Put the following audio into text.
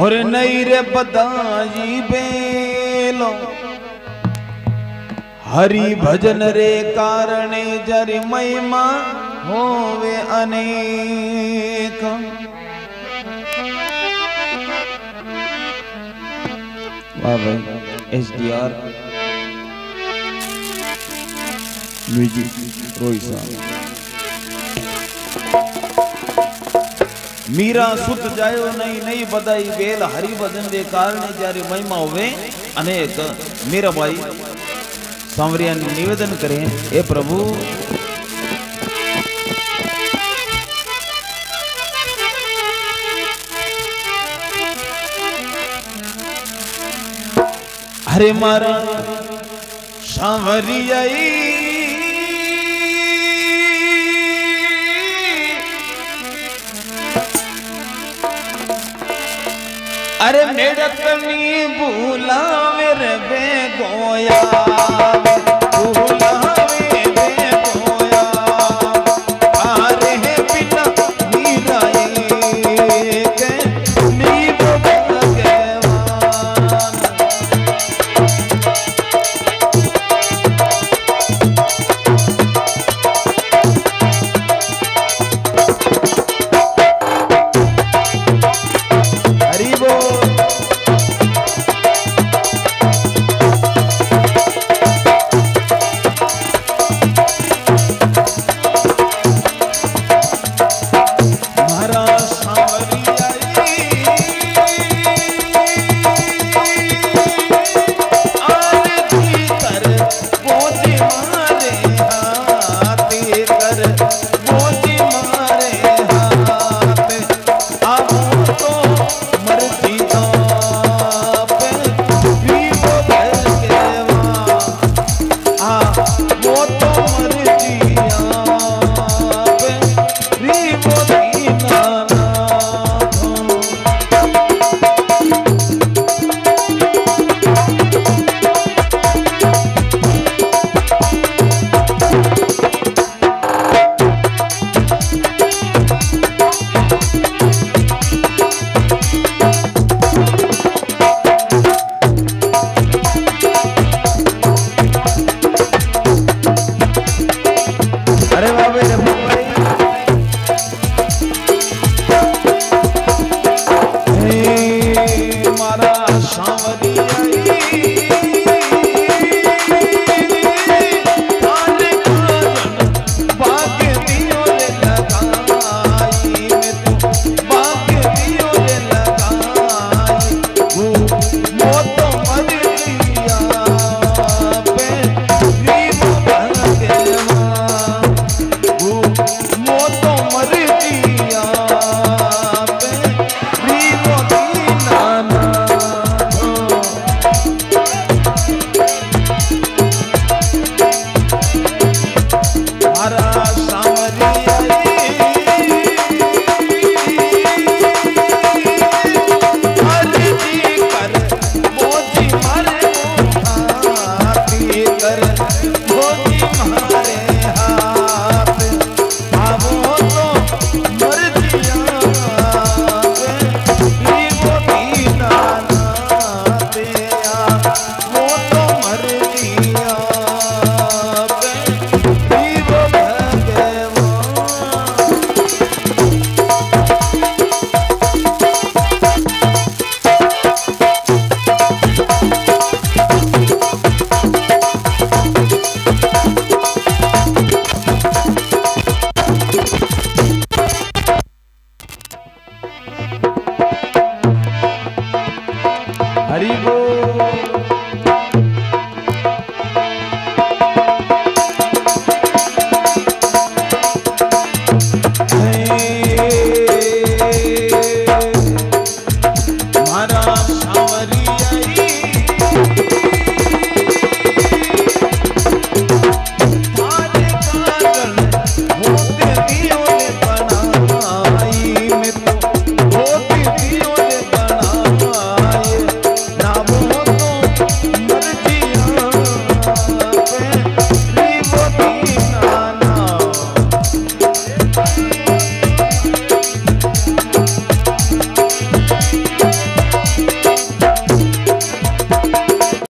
और नहीं रे बदाई बेलो हरि भजन रे कारणे जरि महिमा होवे अनेक। वाह भाई एसडीआर म्यूजिक रोई साहब। मीरा सुत जायो नहीं नहीं बधाई बेल हरि भजन दे कारण जारी महिमा होवे अनेक। मेरा भाई सांवरिया निवेदन करें, हे प्रभु हरे मारा सांवरिया अरे मेरा तनी भूला मेरे बेगोया।